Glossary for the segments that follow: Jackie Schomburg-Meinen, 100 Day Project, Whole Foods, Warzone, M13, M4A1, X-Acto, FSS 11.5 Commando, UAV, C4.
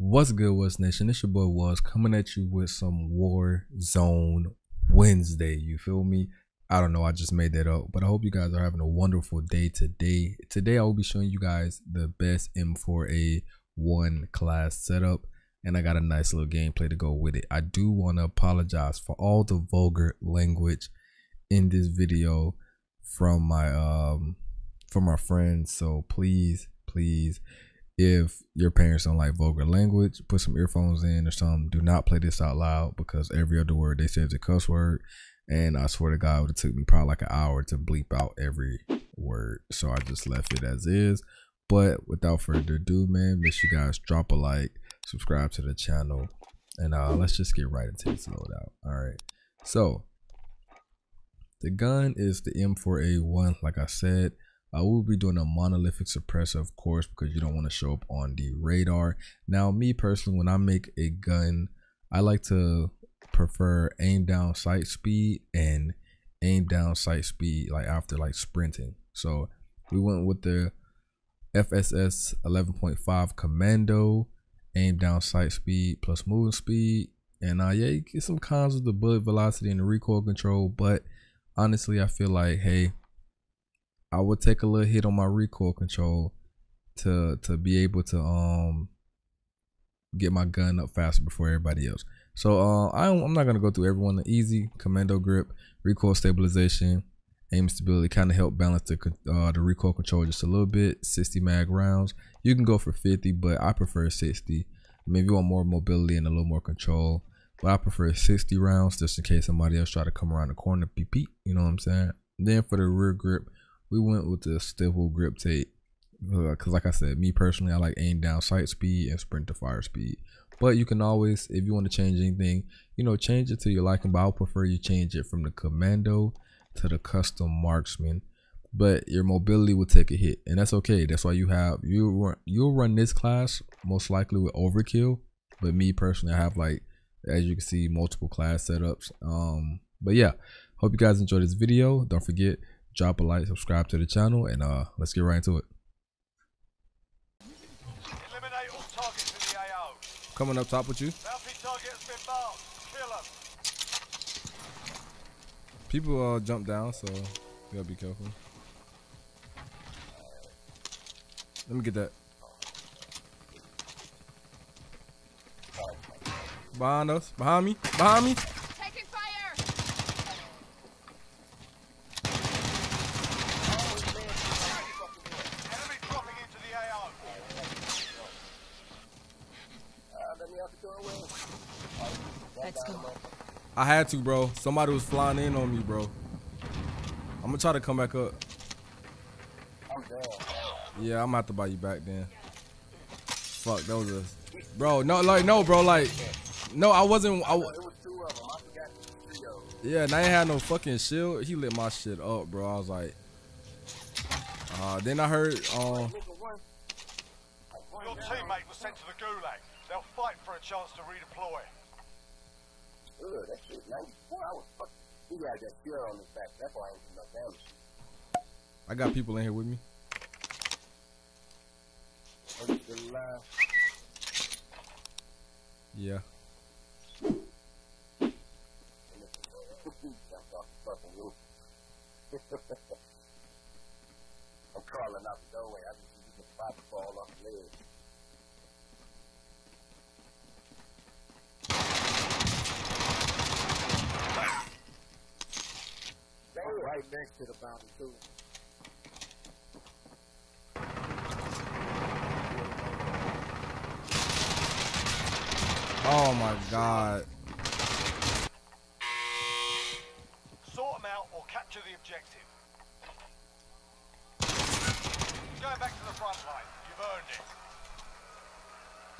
What's good, what's nation? It's your boy Was coming at you with some Warzone Wednesday. You feel me? I don't know, I just made that up, but I hope you guys are having a wonderful day today. Today I will be showing you guys the best M4A1 class setup, and I got a nice little gameplay to go with it. I do want to apologize for all the vulgar language in this video from our friends, so please, if your parents don't like vulgar language, put some earphones in or something. Do not play this out loud, because every other word they say is a cuss word, and I swear to God, it would have took me probably like an hour to bleep out every word. So I just left it as is. But without further ado, man, make sure you guys drop a like, subscribe to the channel, and let's just get right into this loadout. All right, so the gun is the M4A1, like I said. I will be doing a monolithic suppressor, of course, because you don't want to show up on the radar. Now, me personally, when I make a gun, I like to prefer aim down sight speed and aim down sight speed like after like sprinting. So we went with the FSS 11.5 Commando, aim down sight speed plus moving speed. And yeah, you get some cons with the bullet velocity and the recoil control, but honestly, I feel like, hey, I would take a little hit on my recoil control to be able to get my gun up faster before everybody else. So I'm not gonna go through everyone. The easy commando grip, recoil stabilization, aim stability kind of help balance the recoil control just a little bit. 60 mag rounds. You can go for 50, but I prefer 60. I mean, if you want more mobility and a little more control, but I prefer 60 rounds just in case somebody else try to come around the corner. Beep, beep, you know what I'm saying? Then for the rear grip, we went with the swivel grip tape, because like I said, me personally, I like aim down sight speed and sprint to fire speed. But you can always, if you want to change anything, you know, change it to your liking, but I'll prefer you change it from the commando to the custom marksman. But your mobility will take a hit, and that's okay. That's why you'll run this class most likely with overkill. But me personally, I have, like, as you can see, multiple class setups. But yeah, hope you guys enjoyed this video. Don't forget, drop a like, subscribe to the channel, and let's get right into it. Eliminate all targets in the AO. Coming up top with you. LP target has been marked. Kill them. People jump down, so you gotta be careful. Let me get that. Behind us. Behind me. Behind me. I had to, bro. Somebody was flying in on me, bro. I'm gonna try to come back up. Yeah, I'm gonna have to buy you back then. Fuck, that was a... Bro, no, like, no, bro, like... No, I wasn't... Yeah, and I ain't had no fucking shield. He lit my shit up, bro. I was like... Then I heard... Your teammate was sent to the gulag. They'll fight for a chance to redeploy. Good, that shit, 94 hours, fuck. You gotta get fear on this back, that's why I ain't doing no damage. I got people in here with me. Are you still alive? Yeah. I'm crawling out the doorway, I just need to fight to fall off the ledge. Right next to the boundary too. Oh my God. Sort them out or capture the objective. Going back to the front line. You've earned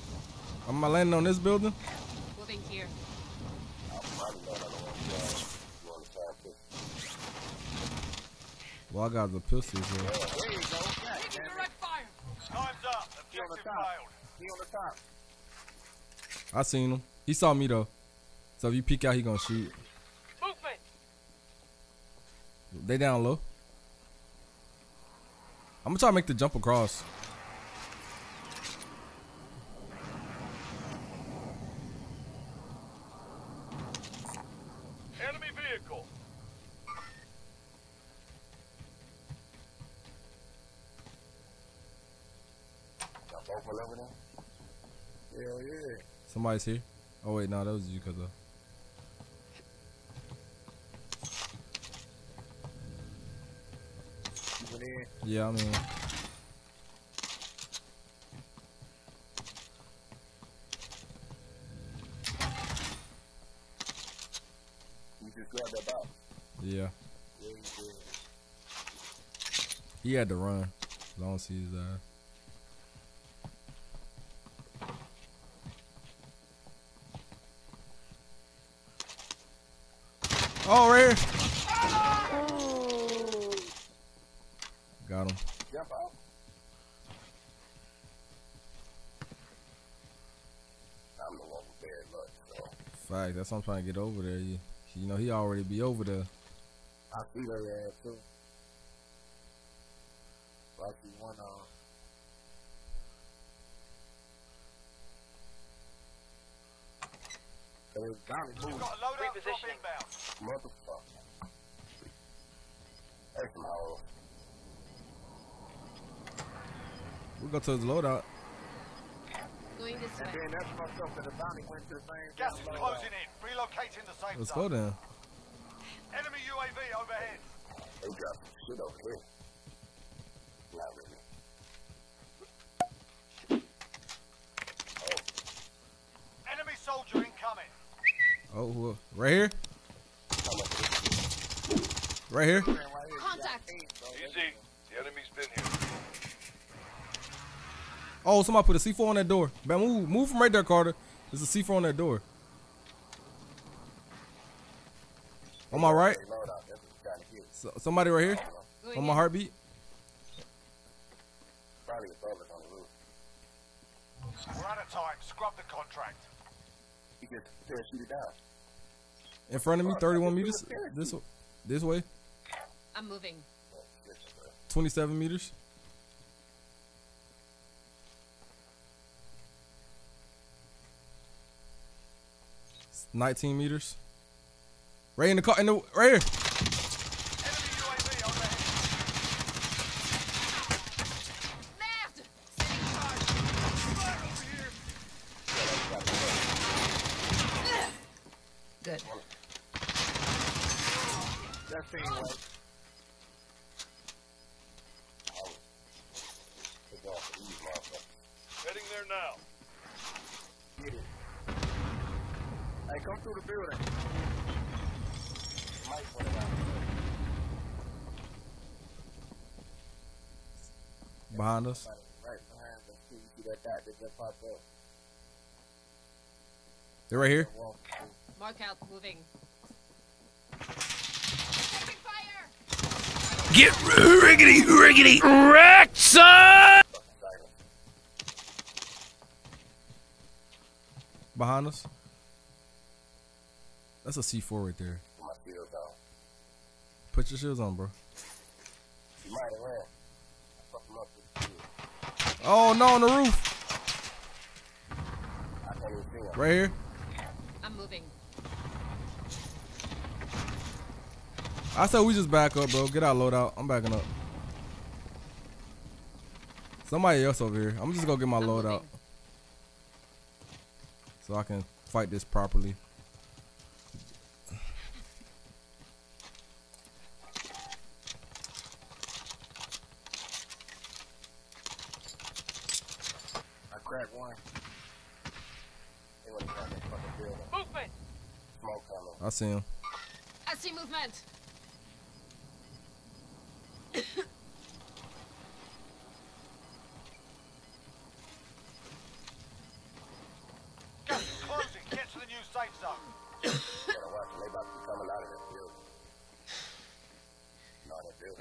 it. Am I landing on this building? Moving here. Well, I got the pistols here. I seen him. He saw me though. So if you peek out, he gonna shoot. Movement. They down low. I'm gonna try to make the jump across. rifle over there. Hell yeah. Somebody's here. Oh wait, no, that was you, Kaza. You went in? Yeah, I'm in. You just grabbed that box? Yeah. Yeah, you did. He had to run. I don't see his eye. Oh, right here. Oh. Got him. Jump out. I'm the one with bad luck, so. Fact, that's what I'm trying to get over there. You know, he already be over there. I see that ass, too. I see one on. We've got a load reposition inbound. Motherfucker. That's my old. We'll go to his loadout. Going this way. And then that's fucked up, and the bounty went to the same. Gas is closing in. Relocating the safe zone. Let's go down. Enemy UAV overhead. They got shit over here. Not really. Oh. Enemy soldier incoming. Oh, right here? Right here? Contact. Easy. The enemy's been here. Oh, somebody put a C4 on that door. Man, move from right there, Carter. There's a C4 on that door. On my right? So, somebody right here? On my heartbeat? Probably above us on the roof. We're out of time. Scrub the contract. He just parachuted down. In front of me, 31 meters. This way. I'm moving. 27 meters. It's 19 meters. Right in the car. Right here. Good. That thing was. Heading there now. Get it. Hey, come through the building. Might put it out. Behind us. Right behind us. You see that guy that just popped up. They're right here. Mark out, moving. Taking fire! Get riggedy wrecked, son! Behind us? That's a C4 right there. Put your shields on, bro. Oh, no, on the roof! Right here? I'm moving. I said we just back up, bro. Get our loadout. I'm backing up. Somebody else over here. I'm just gonna get my loadout so I can fight this properly. I cracked one. Movement. Smoke coming. I see him. I see movement.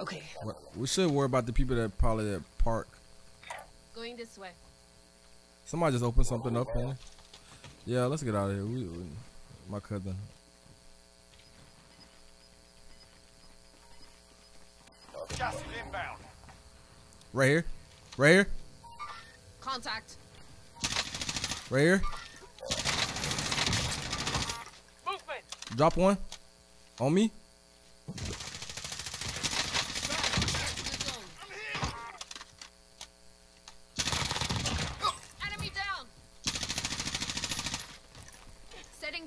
Okay. We should worry about the people that probably at park. Going this way. Somebody just opened something up in there. Yeah, let's get out of here. My cousin. Gas is inbound. Right here. Right here. Contact. Right here. Movement. Drop one. On me.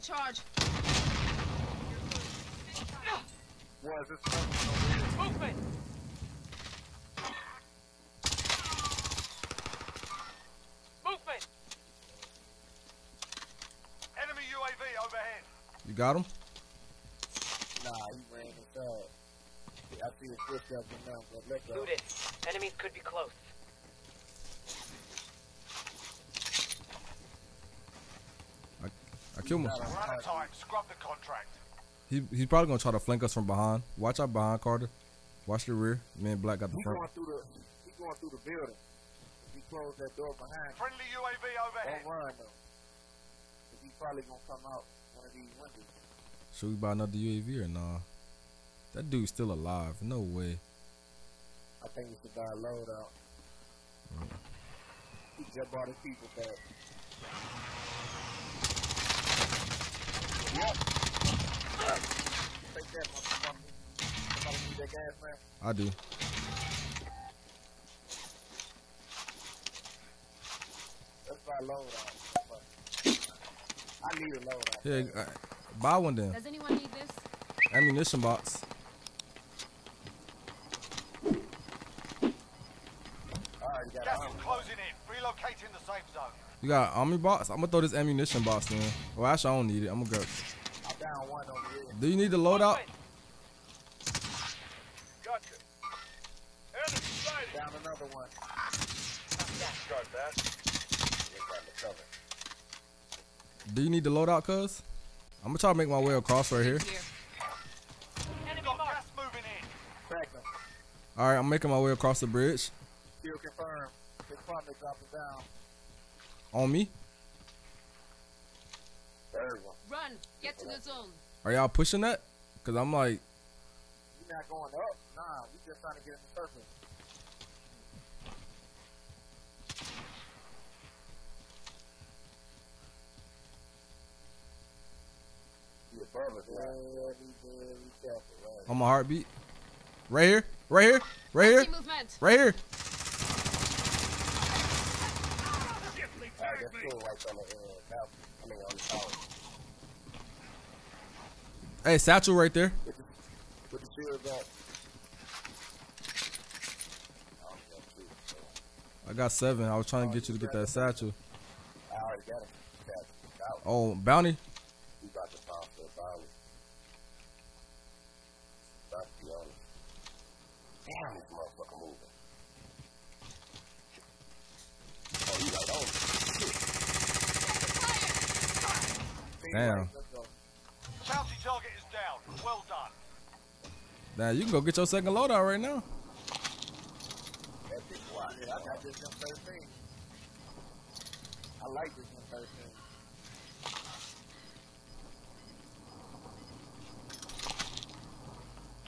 Taking charge. What is this? Movement! Movement! Enemy UAV overhead. You got him? Nah, he ran inside. I see his footsteps in now, but let's go. Loot it. Enemies could be close. I killed him. Scrub the contract. He's probably gonna try to flank us from behind. Watch out behind, Carter. Watch the rear. Me and Black got the front. He's going through the building. If he closed that door behind. Friendly UAV overhead. Don't run though. He's probably gonna come out one of these windows. Should we buy another UAV or nah? That dude's still alive. No way. I think we should buy a loadout. He just brought his people back. Yep. Take that, motherfucker. Somebody need that gas, man. I do. Let's buy a loadout. I need a loadout. Yeah, buy one then. Does anyone need this? Ammunition box. Alright, gas is closing in. Relocating the safe zone. You got army box? I'm gonna throw this ammunition box in. Well, actually, I don't need it. I'm gonna go. I'm down one over here. Do you need the loadout? Gotcha. Down another one. Got that. Do you need the loadout, cuz? I'm gonna try to make my way across right here. Enemy gas moving in. All right, I'm making my way across the bridge. Still confirmed. His partner dropped it down. On me. Run, get to the zone. Are y'all pushing that? Cause I'm like. You're not going up. Nah, we just trying to get in the circle. You're above us, right? On my heartbeat. Right here. Right here. Right here. Right here. Hey, satchel right there. Put the shield back. I got 7. I was trying to get you to get that satchel. I already got it. Oh, bounty. You got the pop for a bounty. Damn, this motherfucker moving. Oh, you got old. Damn. Bounty target is down. Well done. Now you can go get your second loadout right now. That's it. I got this M13. I like this M13.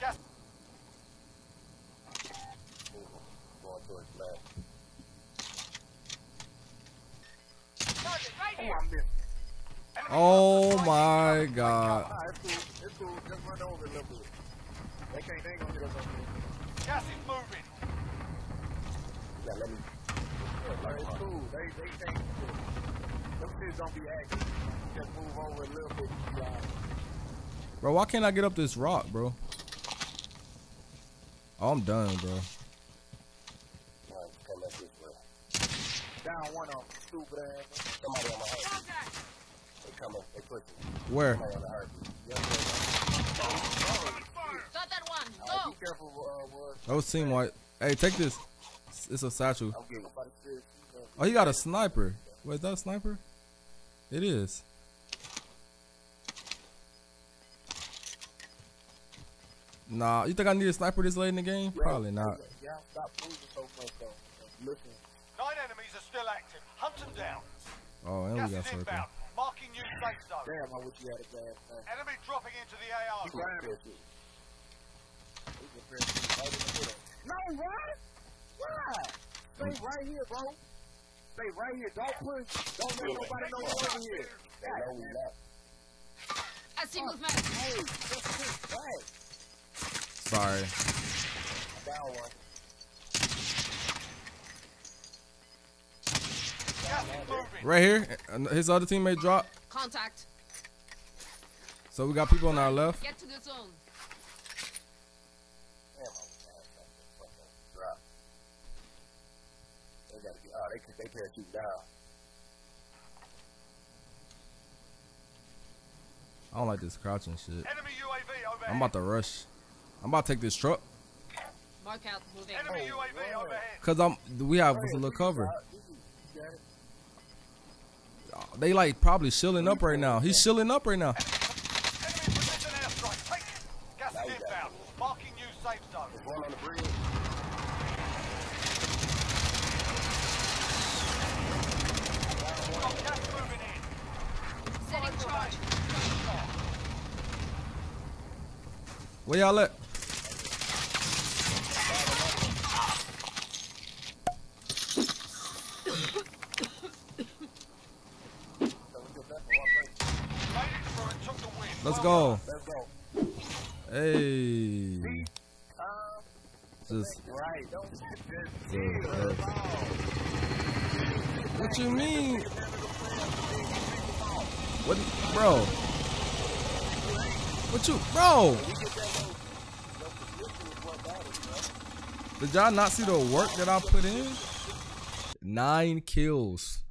Gas. Going towards left. Target right here. Oh, I missed. Oh my God! Bro, why can't I get up this rock, bro? Oh, I'm done, bro. Down one of them, stupid ass. Somebody on my head. Where? That would seem like. Hey, take this. It's a satchel. Oh, you got a sniper. Wait, is that a sniper? It is. Nah, you think I need a sniper this late in the game? Probably not. Nine enemies are still active. Hunt them down. Oh, and we got sniper. Marking new safe zone. Damn, I wish you had a gas mask. Enemy dropping into the AR. No, what? Why? Stay right here, bro. Stay right here. Don't push. Don't let nobody know we're over here. I see movement. Hey, sorry. Down one. Right here, his other teammate dropped. Contact. So we got people on our left. Get to the zone. They can't shoot down. I don't like this crouching shit. Enemy UAV overhead. I'm about to rush. I'm about to take this truck. Mark out moving. Enemy UAV overhead. Cause we have a little cover. They like probably shilling up right now. He's shilling up right now. Where y'all at? Let's go. Hey. Just. What you mean? What, bro? What you, bro? Did y'all not see the work that I put in? 9 kills.